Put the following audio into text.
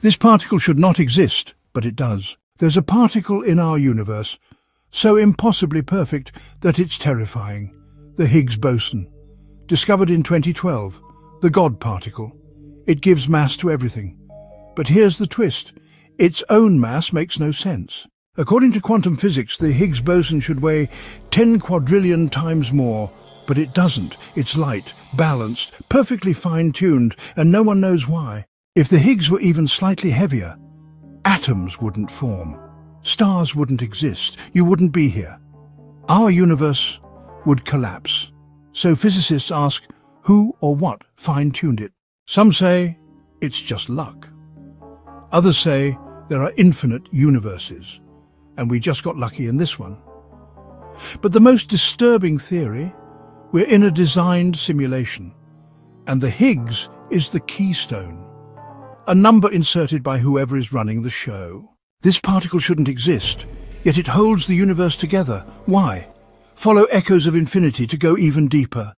This particle should not exist, but it does. There's a particle in our universe, so impossibly perfect that it's terrifying. The Higgs boson, discovered in 2012, the God particle. It gives mass to everything. But here's the twist. Its own mass makes no sense. According to quantum physics, the Higgs boson should weigh 10 quadrillion times more, but it doesn't. It's light, balanced, perfectly fine-tuned, and no one knows why. If the Higgs were even slightly heavier, atoms wouldn't form. Stars wouldn't exist. You wouldn't be here. Our universe would collapse. So physicists ask, who or what fine-tuned it? Some say it's just luck. Others say there are infinite universes, and we just got lucky in this one. But the most disturbing theory, we're in a designed simulation, and the Higgs is the keystone, a number inserted by whoever is running the show. This particle shouldn't exist, yet it holds the universe together. Why? Follow Echoes of Infinity to go even deeper.